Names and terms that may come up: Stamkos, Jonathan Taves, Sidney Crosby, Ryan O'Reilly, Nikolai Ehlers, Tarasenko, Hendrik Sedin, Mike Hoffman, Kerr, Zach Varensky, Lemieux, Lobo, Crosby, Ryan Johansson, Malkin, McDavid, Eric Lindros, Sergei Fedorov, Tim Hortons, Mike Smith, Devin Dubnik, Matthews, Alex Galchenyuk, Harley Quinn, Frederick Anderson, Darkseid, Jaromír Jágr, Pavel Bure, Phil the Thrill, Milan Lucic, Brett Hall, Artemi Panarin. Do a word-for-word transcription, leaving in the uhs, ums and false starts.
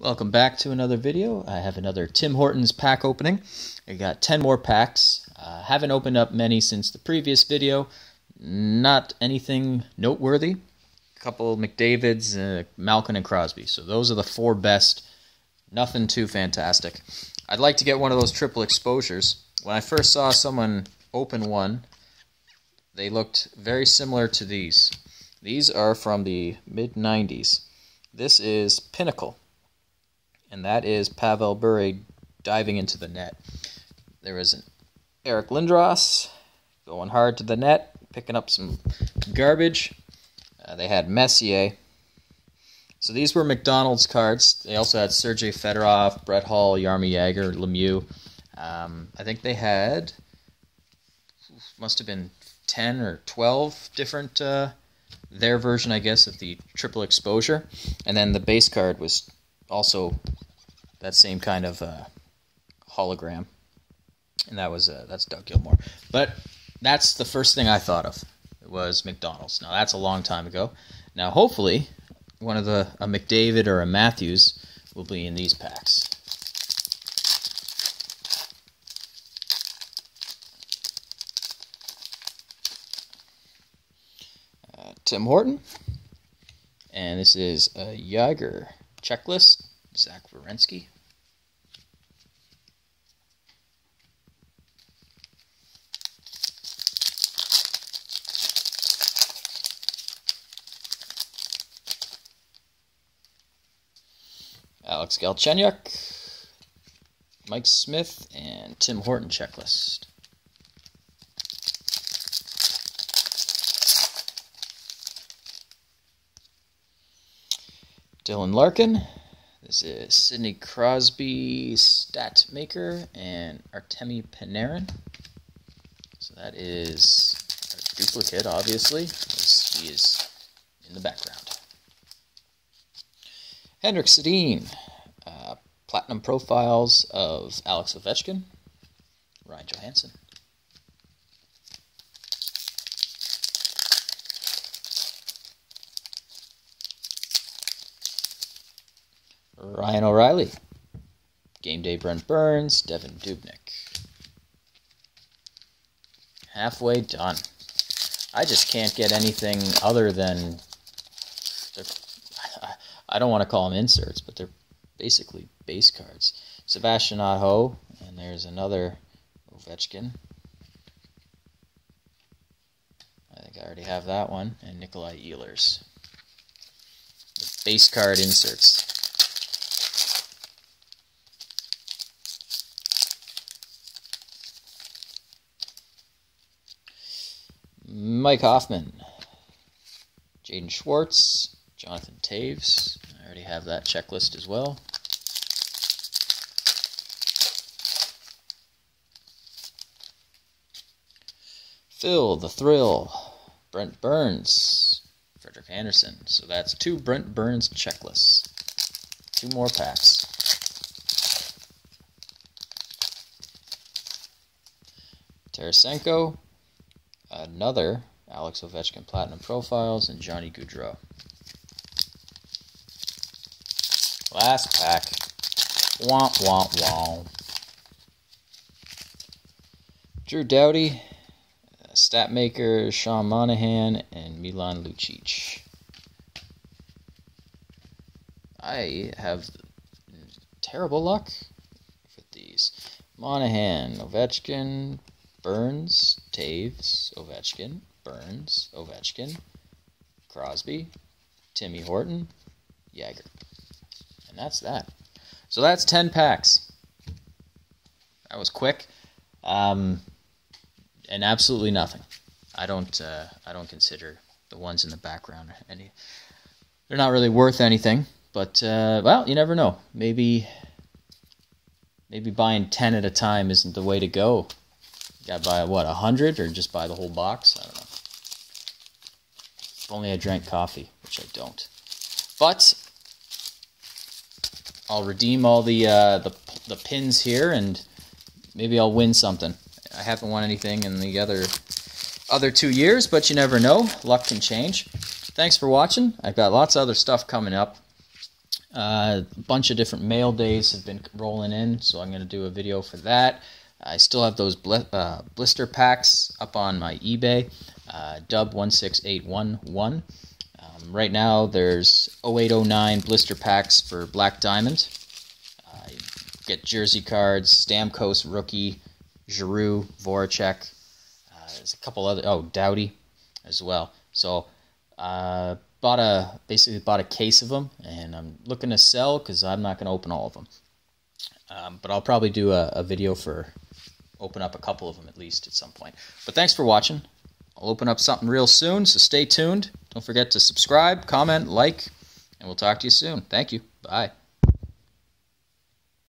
Welcome back to another video. I have another Tim Hortons pack opening. I got ten more packs. Uh, haven't opened up many since the previous video. Not anything noteworthy. A couple McDavids, uh, Malkin, and Crosby. So those are the four best. Nothing too fantastic. I'd like to get one of those triple exposures. When I first saw someone open one, they looked very similar to these. These are from the mid nineties. This is Pinnacle. And that is Pavel Bure diving into the net. There is an Eric Lindros going hard to the net, picking up some garbage. Uh, they had Messier. So these were McDonald's cards. They also had Sergei Fedorov, Brett Hall, Jaromír Jágr, Lemieux. Um, I think they had, must have been ten or twelve different, uh, their version, I guess, of the triple exposure. And then the base card was also that same kind of uh, hologram, and that was uh, that's Doug Gilmore. But that's the first thing I thought of. It was McDonald's. Now that's a long time ago. Now hopefully one of the a McDavid or a Matthews will be in these packs. Uh, Tim Horton, and this is a Jágr. Checklist, Zach Varensky. Alex Galchenyuk, Mike Smith, and Tim Horton checklist. Dylan Larkin, this is Sidney Crosby, Stat Maker, and Artemi Panarin. So that is a duplicate, obviously. He is in the background. Hendrik Sedin, uh, Platinum Profiles of Alex Ovechkin, Ryan Johansson. Ryan O'Reilly, Game Day Brent Burns, Devin Dubnik. Halfway done. I just can't get anything other than, I don't want to call them inserts, but they're basically base cards. Sebastian Aho, and there's another Ovechkin. I think I already have that one, and Nikolai Ehlers. The base card inserts. Mike Hoffman, Jaden Schwartz, Jonathan Taves. I already have that checklist as well. Phil, The Thrill, Brent Burns, Frederick Anderson. So that's two Brent Burns checklists. Two more packs. Tarasenko, another Alex Ovechkin Platinum Profiles, and Johnny Gaudreau. Last pack. Womp, womp, womp. Drew Doughty, Statmaker, Sean Monahan, and Milan Lucic. I have terrible luck with these. Monahan, Ovechkin, Burns, Taves, Ovechkin, Burns, Ovechkin, Crosby, Timmy Horton, Jágr. And that's that. So that's ten packs. That was quick. Um, and absolutely nothing. I don't uh, I don't consider the ones in the background any. They're not really worth anything. But, uh, well, you never know. Maybe, maybe buying ten at a time isn't the way to go. Got to buy, what, a hundred, or just buy the whole box? I don't know. If only I drank coffee, which I don't. But I'll redeem all the, uh, the the pins here, and maybe I'll win something. I haven't won anything in the other, other two years, but you never know. Luck can change. Thanks for watching. I've got lots of other stuff coming up. Uh, a bunch of different mail days have been rolling in, so I'm going to do a video for that. I still have those bl uh, blister packs up on my eBay, uh, dub one six eight one one. Um, right now, there's oh eight oh nine blister packs for Black Diamond. Uh, you get jersey cards, Stamkos rookie, Giroux, Voracek. Uh, there's a couple other, oh, Doughty as well. So, uh, bought a basically bought a case of them, and I'm looking to sell because I'm not going to open all of them. Um, but I'll probably do a, a video for open up a couple of them at least at some point. But thanks for watching. I'll open up something real soon, so stay tuned. Don't forget to subscribe, comment, like, and we'll talk to you soon. Thank you. Bye.